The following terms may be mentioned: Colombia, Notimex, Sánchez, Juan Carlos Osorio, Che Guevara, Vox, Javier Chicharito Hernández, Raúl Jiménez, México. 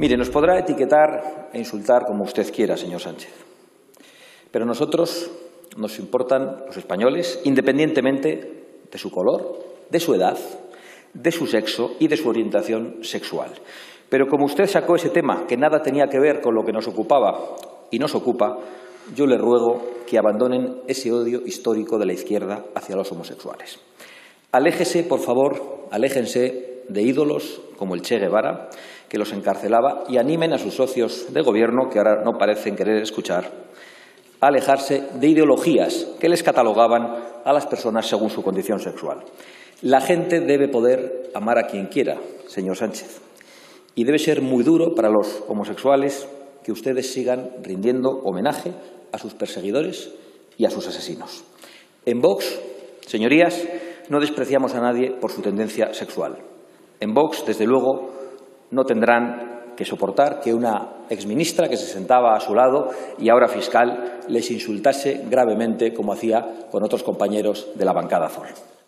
Mire, nos podrá etiquetar e insultar como usted quiera, señor Sánchez. Pero a nosotros nos importan los españoles, independientemente de su color, de su edad, de su sexo y de su orientación sexual. Pero como usted sacó ese tema que nada tenía que ver con lo que nos ocupaba y nos ocupa, yo le ruego que abandonen ese odio histórico de la izquierda hacia los homosexuales. Aléjese, por favor, aléjense de ídolos como el Che Guevara, que los encarcelaba, y animen a sus socios de gobierno, que ahora no parecen querer escuchar, a alejarse de ideologías que les catalogaban a las personas según su condición sexual. La gente debe poder amar a quien quiera, señor Sánchez, y debe ser muy duro para los homosexuales que ustedes sigan rindiendo homenaje a sus perseguidores y a sus asesinos. En Vox, señorías, no despreciamos a nadie por su tendencia sexual. En Vox, desde luego, no tendrán que soportar que una exministra que se sentaba a su lado y ahora fiscal les insultase gravemente como hacía con otros compañeros de la bancada Vox.